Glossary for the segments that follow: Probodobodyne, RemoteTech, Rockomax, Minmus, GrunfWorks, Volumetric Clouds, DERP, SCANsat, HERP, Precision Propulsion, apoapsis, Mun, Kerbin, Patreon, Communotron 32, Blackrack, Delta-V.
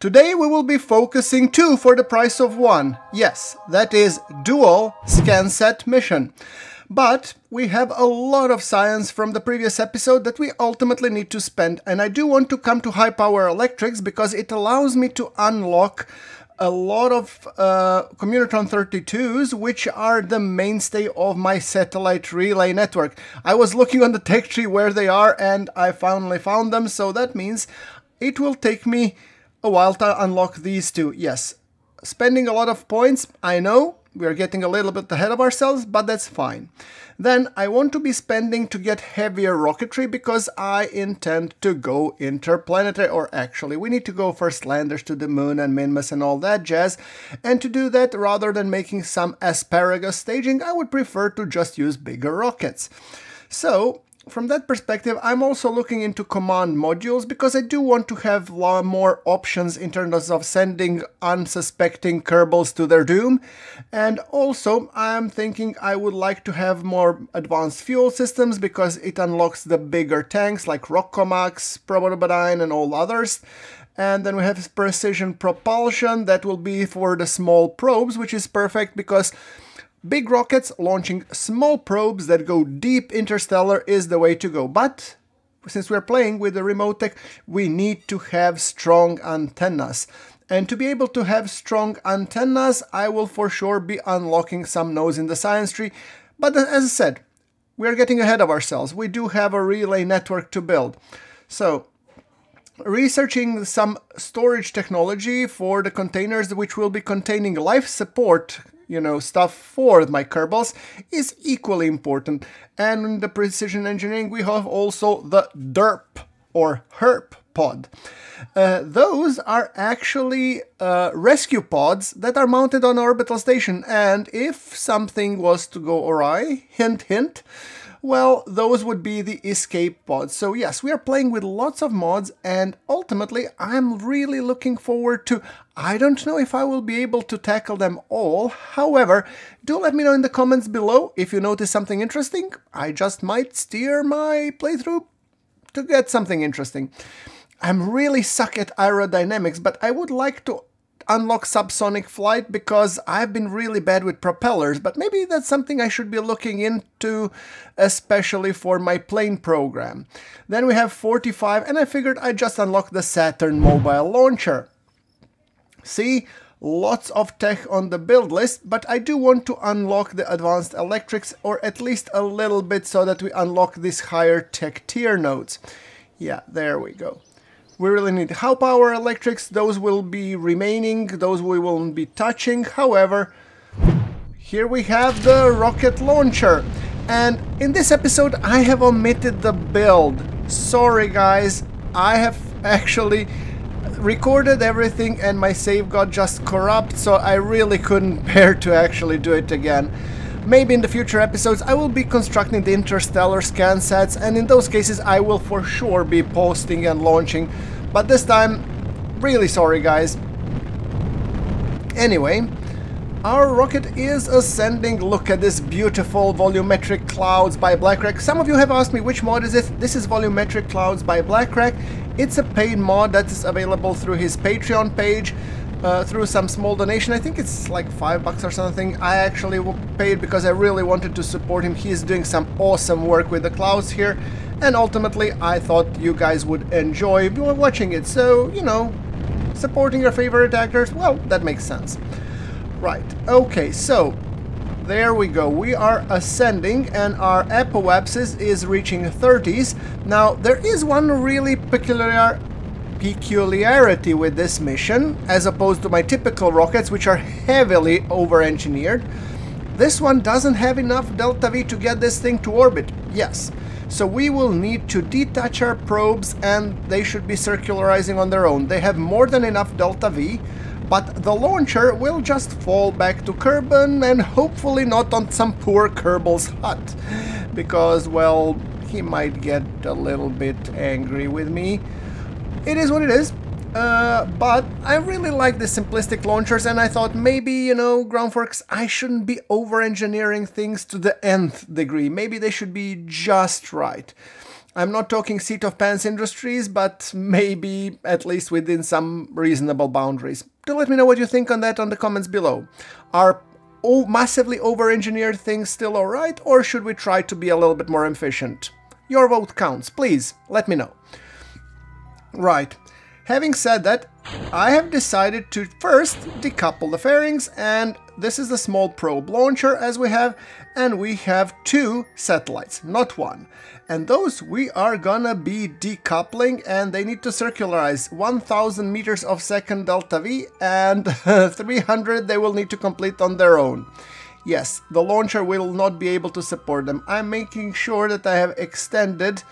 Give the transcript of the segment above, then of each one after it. Today we will be focusing two for the price of one. Yes, that is dual SCANsat mission. But we have a lot of science from the previous episode that we ultimately need to spend, and I do want to come to high power electrics because it allows me to unlock a lot of Communotron 32s, which are the mainstay of my satellite relay network. I was looking on the tech tree where they are and I finally found them, so that means it will take me a while to unlock these two. Yes, spending a lot of points, I know, we are getting a little bit ahead of ourselves, but that's fine. Then I want to be spending to get heavier rocketry because I intend to go interplanetary, or actually we need to go first landers to the moon and Minmus and all that jazz, and to do that rather than making some asparagus staging, I would prefer to just use bigger rockets. So from that perspective, I'm also looking into command modules because I do want to have a lot more options in terms of sending unsuspecting Kerbals to their doom. And also, I'm thinking I would like to have more advanced fuel systems because it unlocks the bigger tanks like Rockomax, Probodobodyne and all others. And then we have Precision Propulsion that will be for the small probes, which is perfect because big rockets launching small probes that go deep interstellar is the way to go. But since we're playing with the RemoteTech, we need to have strong antennas. And to be able to have strong antennas, I will for sure be unlocking some nodes in the science tree. But as I said, we are getting ahead of ourselves. We do have a relay network to build. So researching some storage technology for the containers which will be containing life support, you know, stuff for my Kerbals is equally important. And in the precision engineering, we have also the DERP or HERP pod. Those are actually rescue pods that are mounted on orbital station. And if something was to go awry, hint, hint, well, those would be the escape pods. So yes, we are playing with lots of mods, and ultimately I'm really looking forward to, I don't know if I will be able to tackle them all. However, do let me know in the comments below if you notice something interesting. I just might steer my playthrough to get something interesting. I'm really suck at aerodynamics, but I would like to unlock subsonic flight because I've been really bad with propellers, but maybe that's something I should be looking into, especially for my plane program. Then we have 45, and I figured I just unlocked the Saturn mobile launcher. See, lots of tech on the build list, but I do want to unlock the advanced electrics, or at least a little bit, so that we unlock these higher tech tier nodes. Yeah, there we go. We really need high power electrics, those will be remaining, those we won't be touching. However, here we have the rocket launcher. And in this episode, I have omitted the build. Sorry guys, I have actually recorded everything and my save got just corrupt, so I really couldn't bear to actually do it again. Maybe in the future episodes I will be constructing the interstellar SCANsats, and in those cases I will for sure be posting and launching, but this time, really sorry guys. Anyway, our rocket is ascending. Look at this beautiful Volumetric Clouds by Blackrack. Some of you have asked me which mod is it. This is Volumetric Clouds by Blackrack. It's a paid mod that is available through his Patreon page. Through some small donation, I think it's like $5 or something. I actually paid because I really wanted to support him. He is doing some awesome work with the clouds here, and ultimately I thought you guys would enjoy watching it. So, you know, supporting your favorite actors, well, that makes sense. Right, okay, so there we go. We are ascending and our apoapsis is reaching 30s. Now, there is one really peculiarity with this mission, as opposed to my typical rockets, which are heavily over-engineered. This one doesn't have enough Delta-V to get this thing to orbit, yes. So we will need to detach our probes, and they should be circularizing on their own. They have more than enough Delta-V, but the launcher will just fall back to Kerbin, and hopefully not on some poor Kerbal's hut, because, well, he might get a little bit angry with me. It is what it is, but I really like the simplistic launchers, and I thought maybe, you know, GrunfWorks, I shouldn't be over-engineering things to the nth degree. Maybe they should be just right. I'm not talking seat of pants industries, but maybe at least within some reasonable boundaries. Do let me know what you think on that on the comments below. Are massively over-engineered things still alright, or should we try to be a little bit more efficient? Your vote counts, please, let me know. Right, having said that, I have decided to first decouple the fairings, and this is the small probe launcher as we have, and we have two satellites, not one. And those we are gonna be decoupling, and they need to circularize 1000 meters of second Delta-V, and 300 they will need to complete on their own. Yes, the launcher will not be able to support them. I'm making sure that I have extended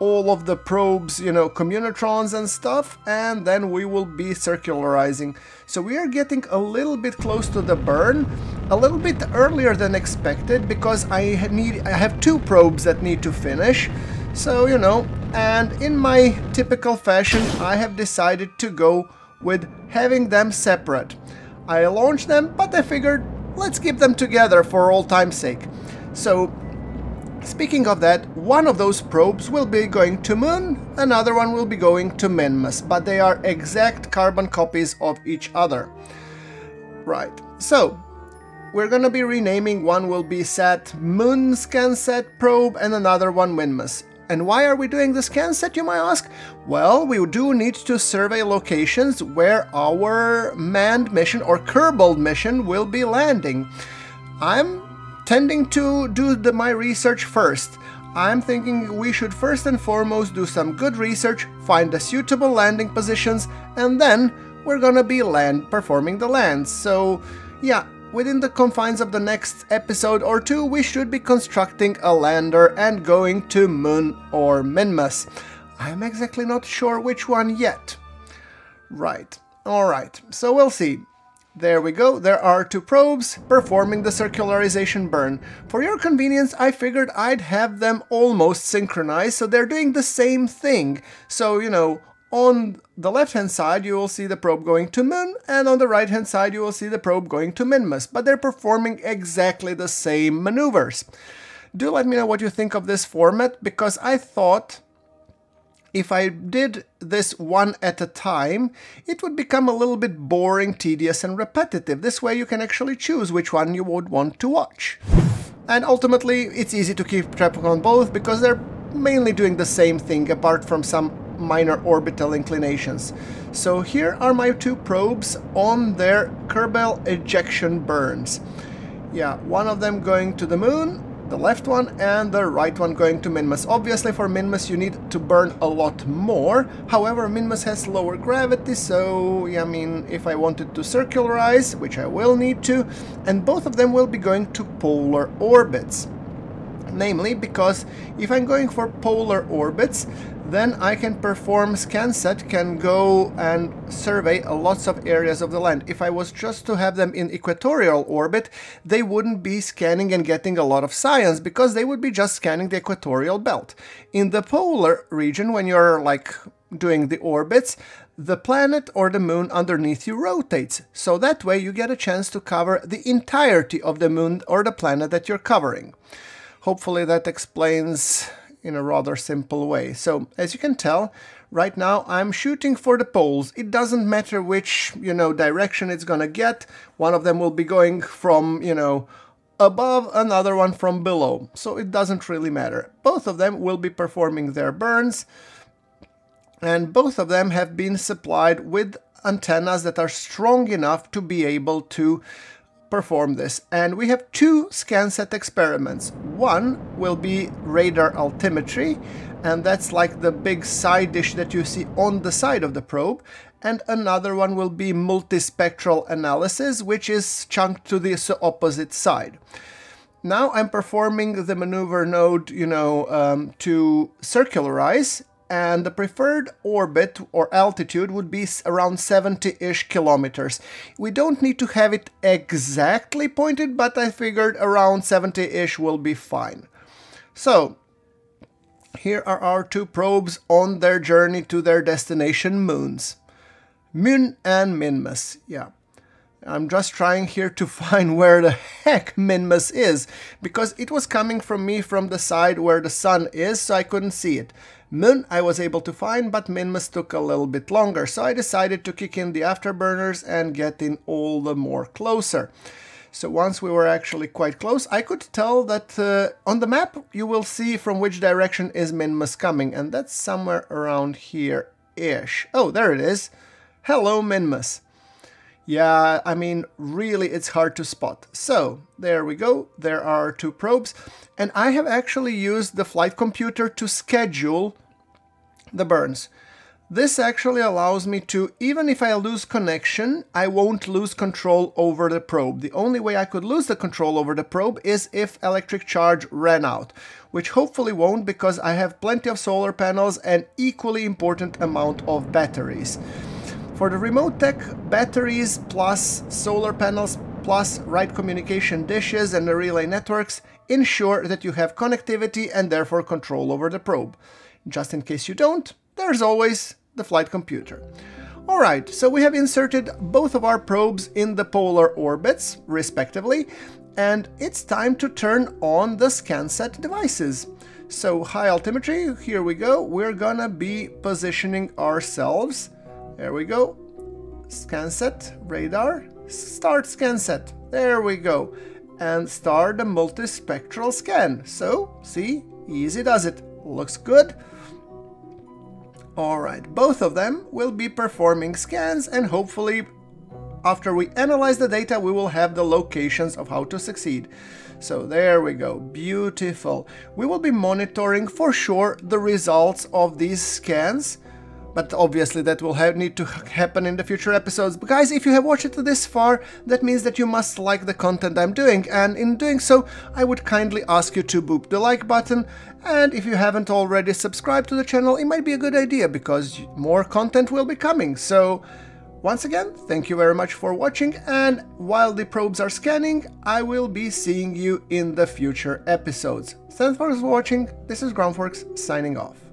all of the probes, you know, communotrons and stuff, and then we will be circularizing. So we are getting a little bit close to the burn, a little bit earlier than expected, because I have two probes that need to finish. So, you know, and in my typical fashion, I have decided to go with having them separate. I launched them, but I figured let's keep them together for all time's sake. So, speaking of that, one of those probes will be going to Mun, another one will be going to Minmus, but they are exact carbon copies of each other. Right, so we're gonna be renaming, one will be Sat Mun SCANsat probe and another one Minmus. And why are we doing the SCANsat, you might ask? Well, we do need to survey locations where our manned mission or Kerbal mission will be landing. I'm tending to do my research first. I'm thinking we should first and foremost do some good research, find the suitable landing positions, and then we're gonna be performing the lands. So yeah, within the confines of the next episode or two, we should be constructing a lander and going to Mun or Minmus. I'm exactly not sure which one yet. Right, alright, so we'll see. There we go, there are two probes performing the circularization burn. For your convenience, I figured I'd have them almost synchronized, so they're doing the same thing. So, you know, on the left-hand side, you will see the probe going to Mun, and on the right-hand side, you will see the probe going to Minmus, but they're performing exactly the same maneuvers. Do let me know what you think of this format, because I thought if I did this one at a time, it would become a little bit boring, tedious, and repetitive. This way you can actually choose which one you would want to watch. And ultimately, it's easy to keep track on both because they're mainly doing the same thing apart from some minor orbital inclinations. So here are my two probes on their Kerbal ejection burns. Yeah, one of them going to the Mun, the left one, and the right one going to Minmus. Obviously for Minmus you need to burn a lot more, however Minmus has lower gravity, so I mean if I wanted to circularize, which I will need to, and both of them will be going to polar orbits. Namely because if I'm going for polar orbits, then I can perform SCANsat, can go and survey lots of areas of the land. If I was just to have them in equatorial orbit, they wouldn't be scanning and getting a lot of science because they would be just scanning the equatorial belt. In the polar region, when you're like doing the orbits, the planet or the moon underneath you rotates. So that way you get a chance to cover the entirety of the moon or the planet that you're covering. Hopefully that explains in a rather simple way. So, as you can tell, right now I'm shooting for the poles. It doesn't matter which, you know, direction it's gonna get. One of them will be going from, you know, above, another one from below. So it doesn't really matter. Both of them will be performing their burns, and both of them have been supplied with antennas that are strong enough to be able to perform this. And we have two SCANsat experiments. One will be radar altimetry, and that's like the big side dish that you see on the side of the probe, and another one will be multispectral analysis, which is chunked to the opposite side. Now I'm performing the maneuver node, you know, to circularize, and the preferred orbit or altitude would be around 70-ish kilometers. We don't need to have it exactly pointed, but I figured around 70-ish will be fine. So, here are our two probes on their journey to their destination moons. Mun and Minmus, yeah. I'm just trying here to find where the heck Minmus is, because it was coming from me from the side where the sun is, so I couldn't see it. Mun I was able to find, but Minmus took a little bit longer, so I decided to kick in the afterburners and get in all the more closer. So once we were actually quite close, I could tell that on the map you will see from which direction is Minmus coming, and that's somewhere around here-ish. Oh, there it is. Hello, Minmus. Yeah, I mean, really, it's hard to spot. So, there we go. There are two probes. And I have actually used the flight computer to schedule the burns. This actually allows me to, even if I lose connection, I won't lose control over the probe. The only way I could lose the control over the probe is if electric charge ran out, which hopefully won't, because I have plenty of solar panels and equally important amount of batteries. For the RemoteTech, batteries plus solar panels plus right communication dishes and the relay networks ensure that you have connectivity and therefore control over the probe. Just in case you don't, there's always the flight computer. Alright, so we have inserted both of our probes in the polar orbits, respectively, and it's time to turn on the SCANsat devices. So high altimetry, here we go, we're gonna be positioning ourselves. There we go, SCANsat, radar, start SCANsat, there we go, and start the multispectral scan. So, see, easy does it, looks good. Alright, both of them will be performing scans, and hopefully after we analyze the data we will have the locations of how to succeed. So there we go, beautiful. We will be monitoring for sure the results of these scans. But obviously that will need to happen in the future episodes. But guys, if you have watched it this far, that means that you must like the content I'm doing. And in doing so, I would kindly ask you to boop the like button. And if you haven't already subscribed to the channel, it might be a good idea, because more content will be coming. So, once again, thank you very much for watching. And while the probes are scanning, I will be seeing you in the future episodes. Thanks for watching. This is GrunfWorks signing off.